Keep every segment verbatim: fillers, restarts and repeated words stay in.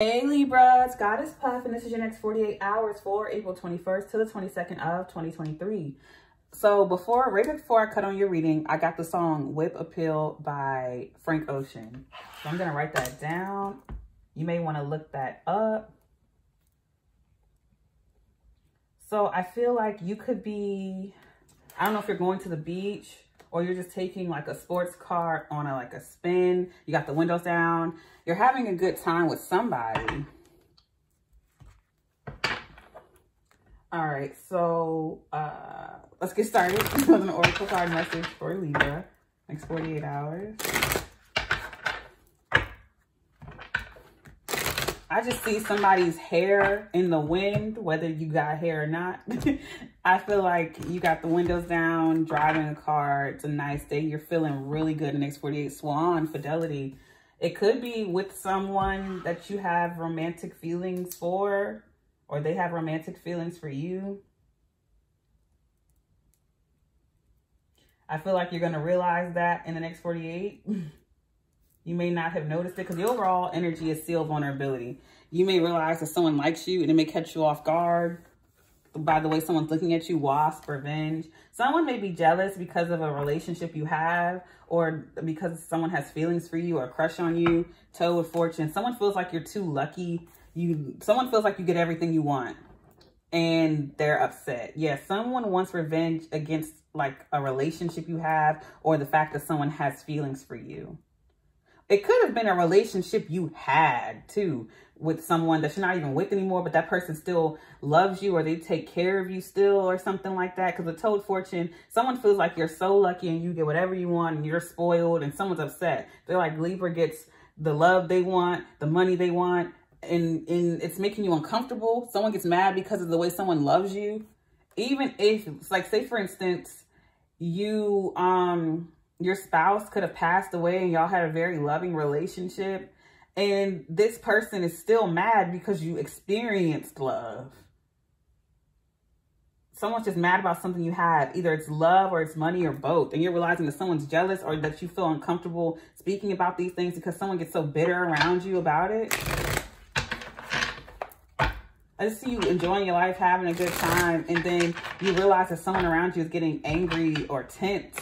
Hey Libra, it's Goddess Puff, and this is your next forty-eight hours for April twenty-first to the twenty-second of twenty twenty-three. So before, right before I cut on your reading, I got the song Whip Appeal by Frank Ocean. So I'm going to write that down. You may want to look that up. So I feel like you could be, I don't know if you're going to the beach or you're just taking like a sports car on a, like a spin. You got the windows down. You're having a good time with somebody. All right, so uh, let's get started. This was an oracle card message for Libra. Next forty-eight hours. I just see somebody's hair in the wind, whether you got hair or not. I feel like you got the windows down, driving a car. It's a nice day. You're feeling really good. The next forty-eight, Swan, Fidelity. It could be with someone that you have romantic feelings for, or they have romantic feelings for you. I feel like you're going to realize that in the next forty-eight. You may not have noticed it because the overall energy is still vulnerability. You may realize that someone likes you and it may catch you off guard by the way someone's looking at you. Wasp, revenge. Someone may be jealous because of a relationship you have or because someone has feelings for you or a crush on you. Toe with fortune. Someone feels like you're too lucky. You, someone feels like you get everything you want and they're upset. Yes, yeah, someone wants revenge against like a relationship you have or the fact that someone has feelings for you. It could have been a relationship you had too with someone that you're not even with anymore, but that person still loves you or they take care of you still or something like that. Because the toad fortune, someone feels like you're so lucky and you get whatever you want and you're spoiled and someone's upset. They're like, Libra gets the love they want, the money they want, and, and it's making you uncomfortable. Someone gets mad because of the way someone loves you. Even if, like say for instance, you... um. your spouse could have passed away and y'all had a very loving relationship. And this person is still mad because you experienced love. Someone's just mad about something you have. Either it's love or it's money or both. And you're realizing that someone's jealous or that you feel uncomfortable speaking about these things because someone gets so bitter around you about it. I just see you enjoying your life, having a good time. And then you realize that someone around you is getting angry or tense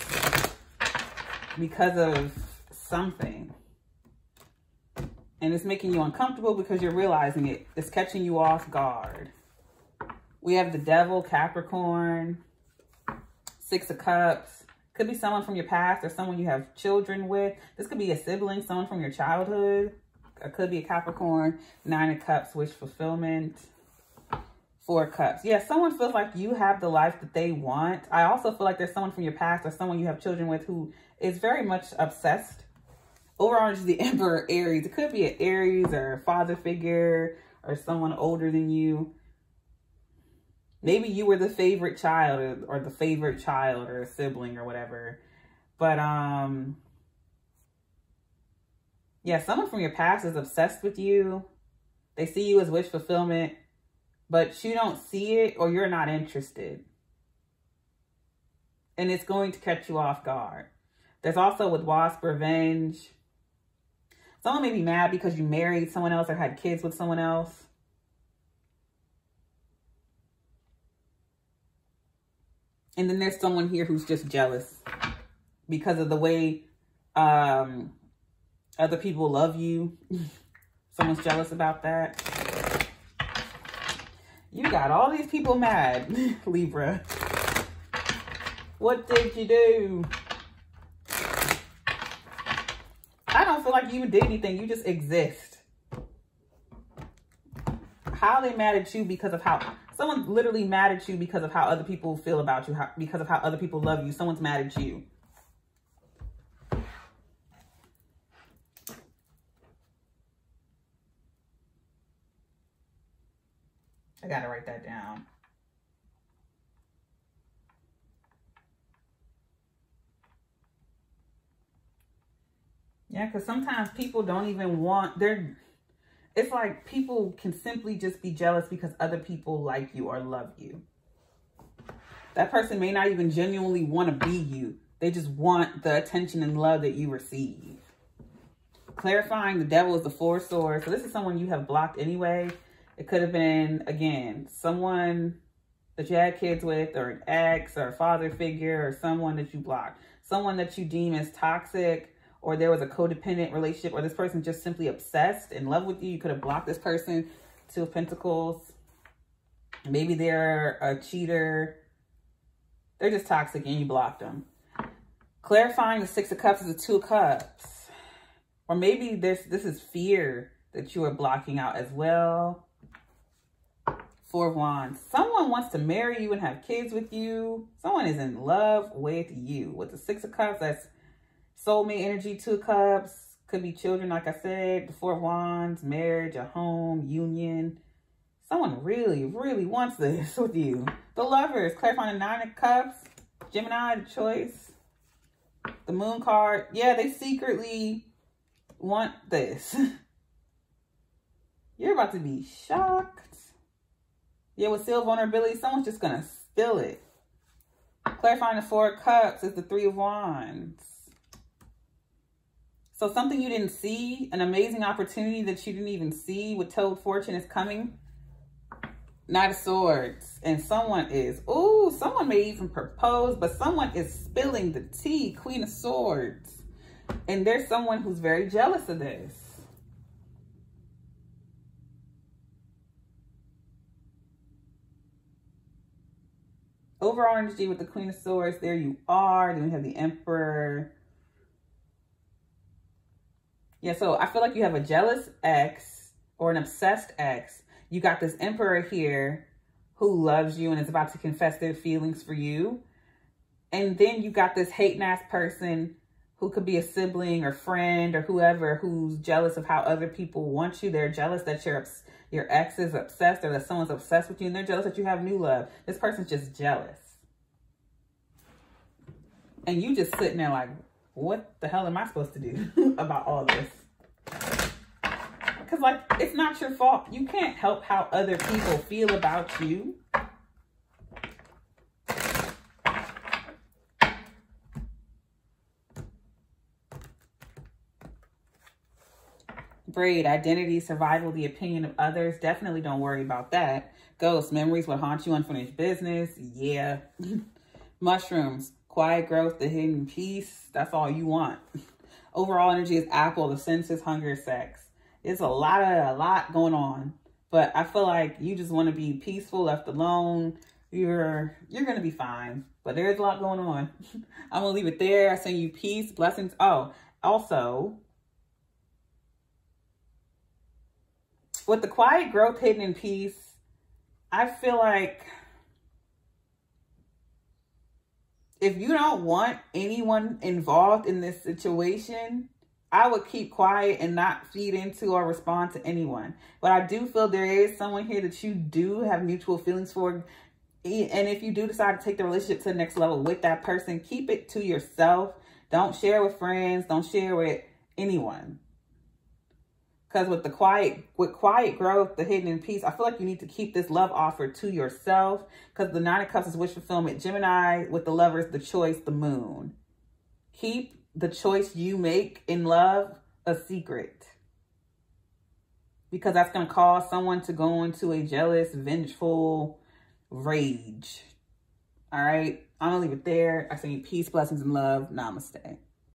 because of something, and it's making you uncomfortable because you're realizing it. It's catching you off guard. We have the Devil, Capricorn, Six of Cups. Could be someone from your past or someone you have children with. This could be a sibling, someone from your childhood. It could be a Capricorn. Nine of Cups, wish fulfillment. Four Cups. Yeah, someone feels like you have the life that they want. I also feel like there's someone from your past or someone you have children with who is very much obsessed. Overall, it's the Emperor, Aries. It could be an Aries or a father figure or someone older than you. Maybe you were the favorite child or, or the favorite child or a sibling or whatever. But, um, yeah, someone from your past is obsessed with you. They see you as wish fulfillment, but you don't see it or you're not interested. And it's going to catch you off guard. There's also with Wasp, revenge. Someone may be mad because you married someone else or had kids with someone else. And then there's someone here who's just jealous because of the way um, other people love you. Someone's jealous about that. You got all these people mad, Libra. What did you do? I don't feel like you even did anything. You just exist. How are they mad at you because of how... Someone's literally mad at you because of how other people feel about you, how, because of how other people love you. Someone's mad at you. I gotta write that down. Yeah, because sometimes people don't even want, they're, it's like people can simply just be jealous because other people like you or love you. That person may not even genuinely want to be you. They just want the attention and love that you receive. clarifying, the devil is the four swords. So this is someone you have blocked anyway. It could have been, again, someone that you had kids with, or an ex, or a father figure, or someone that you blocked. Someone that you deem as toxic, or there was a codependent relationship, or this person just simply obsessed, in love with you. You could have blocked this person. Two of Pentacles. Maybe they're a cheater. They're just toxic and you blocked them. Clarifying, the Six of Cups is the Two of Cups. Or maybe this, this is fear that you are blocking out as well. Four of Wands. Someone wants to marry you and have kids with you. Someone is in love with you. With the Six of Cups, that's soulmate energy. Two of Cups, could be children, like I said. The Four of Wands, marriage, a home, union. Someone really, really wants this with you. The Lovers, clarifying the Nine of Cups. Gemini, the choice. The Moon card. Yeah, they secretly want this. You're about to be shocked. Yeah, with seal vulnerability, someone's just going to spill it. Clarifying the Four of Cups is the Three of Wands. So something you didn't see, an amazing opportunity that you didn't even see with Toad Fortune is coming. Knight of Swords, and someone is, ooh, someone may even propose, but someone is spilling the tea. Queen of Swords, and there's someone who's very jealous of this. Overall energy with the Queen of Swords, there you are. Then we have the Emperor. Yeah, so I feel like you have a jealous ex or an obsessed ex. You got this Emperor here who loves you and is about to confess their feelings for you. And then you got this hating ass person who could be a sibling or friend or whoever, who's jealous of how other people want you. They're jealous that your, your ex is obsessed, or that someone's obsessed with you, and they're jealous that you have new love. This person's just jealous. And you just sitting there like, what the hell am I supposed to do about all this? Because, like, it's not your fault. You can't help how other people feel about you. Braid, identity, survival, the opinion of others. Definitely don't worry about that. Ghosts, memories, what haunt you, unfinished business. Yeah. Mushrooms, quiet growth, the hidden peace. That's all you want. Overall energy is apple, the senses, hunger, sex. It's a lot of, a lot going on, but I feel like you just want to be peaceful, left alone. You're, you're going to be fine, but there is a lot going on. I'm going to leave it there. I send you peace, blessings. Oh, also with the quiet growth, hidden in peace, I feel like if you don't want anyone involved in this situation, I would keep quiet and not feed into or respond to anyone. But I do feel there is someone here that you do have mutual feelings for. And if you do decide to take the relationship to the next level with that person, keep it to yourself. Don't share with friends. Don't share with anyone. Because with the quiet, with quiet growth, the hidden in peace, I feel like you need to keep this love offer to yourself. Because the Nine of Cups is wish fulfillment. Gemini, with the Lovers, the choice, the Moon. Keep the choice you make in love a secret, because that's going to cause someone to go into a jealous, vengeful rage. All right. I'm going to leave it there. I send you peace, blessings, and love. Namaste.